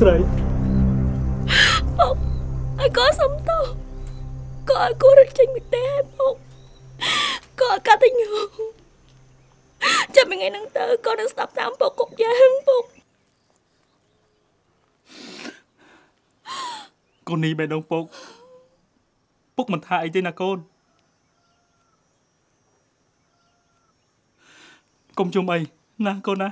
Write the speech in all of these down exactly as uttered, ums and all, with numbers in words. Srai. Không, ai có sống đâu. Có ai cố được tranh mình té em không? Có ai cả tình hồn. Cho mình ngày nắng tơ con đang sắp tám bộ cục gia hâm phục. Con đi bên đông phục. Phúc mình hại chứ nè con. Công chung ấy, nè con nè.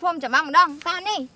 Phong chả mang đong ta đi.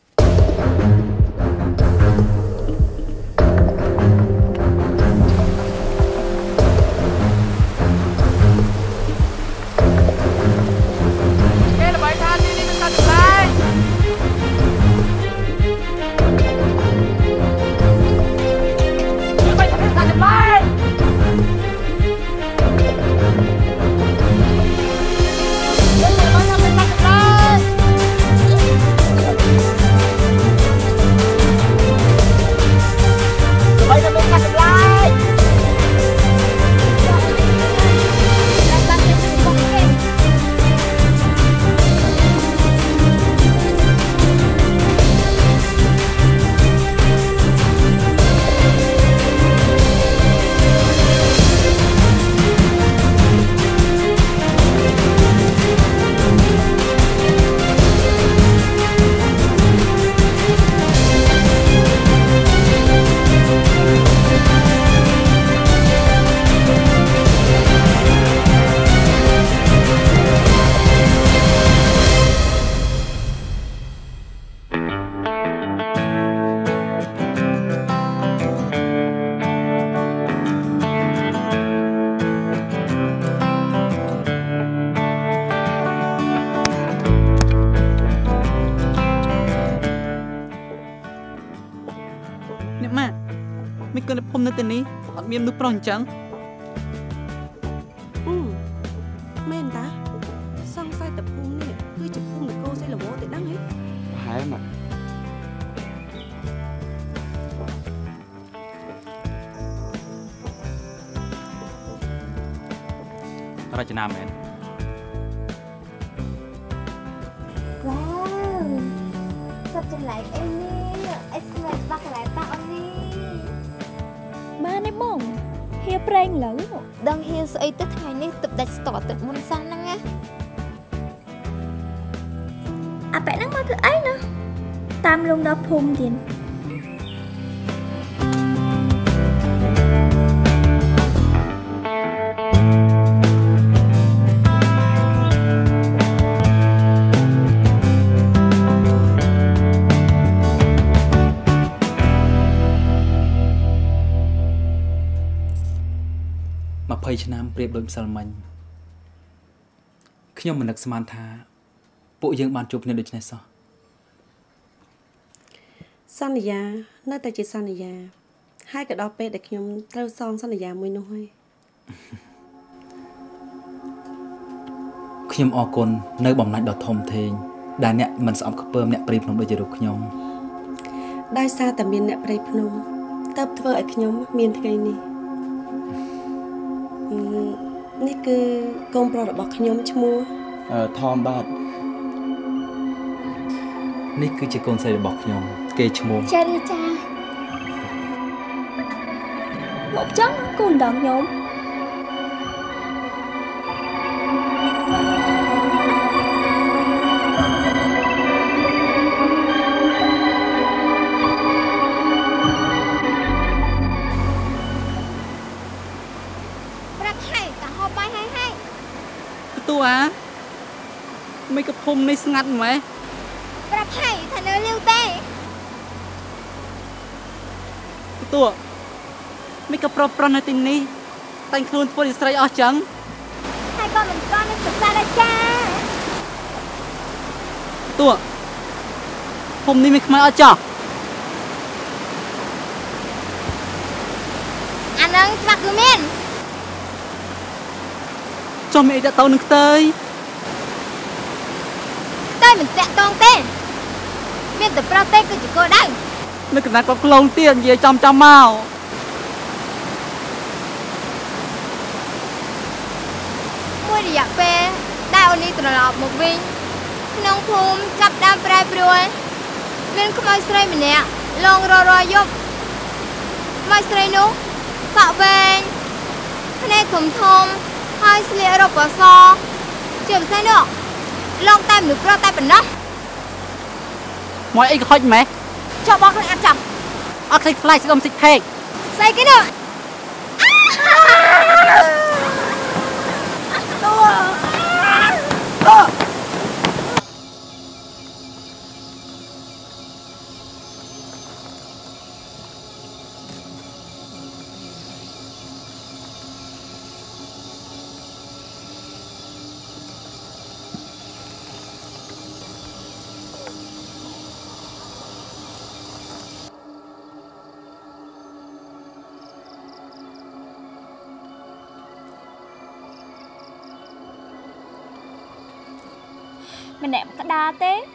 Miền nước bồng trắng. Ừ, men ta. Xong sai tập phun này, cứ chụp phun được cô sẽ là bố tự đắng hết. Phải mà. Ra cho nam em. Wow, sắp trở lại em đi, em lại bắt lại tao đi. Mà này mong, hiệp rèn lắm. Đang hiệp sợi tất hai này tập đặt tỏ tận môn san năng á. À bạn đang mơ thứ ấy nữa. Tam lông đó phùm tiền. Nam Việt Nam Salman khi ông mình được Samantha bộ dân ban chụp nên được như sao? Sanya, nơi ta chỉ Sanya, hai cái đó pe để khi ông trao son Sanya mới nuôi. khiêm o côn nơi bồng lạnh đọt thầm thề đài nẹt mình sắm cặp bơm nẹt bìm nông đôi giờ đục nhom đai xa tạm miên nẹt bìm nông tập thợ ở nhom miên thay nè nè cứ công pro đọt bọc nhom chớ mua thom bát nè cứ chỉ con xây đọt bọc nhom kê chớ mua cha đi cha một chấm côn đọt nhom mấy cái phun mấy ngặt mày. Bà thầy thằng nó lưu tê. Tụi mấy cái pro pro nó tin ní. Tành luôn phun sợi ở trắng. Hai con mình con nó sụp ra là cha. Tụi hôm nay mình không ở chợ. Anh ơi, bác cứ men. Cho mẹ đã tao nước tới. Mình sẽ con tên biết từ pro tên của chị cô đây nó cứ nói có lông tiền gì trong trong màu mua đi dạo về đau đi từ lọp một viên nông phùm chập đam prai pruôi nên không ai say mình nè lon rò rò giúp mai say núng sợ về hôm nay cùng thôm hai xe rộp vào so chịu say nữa long time được pro tay bình đó mọi anh có mẹ cho bóc lên ăn chậm ăn thịt fly sẽ không xịt thề xây cái nữa mình nệm cái đa tế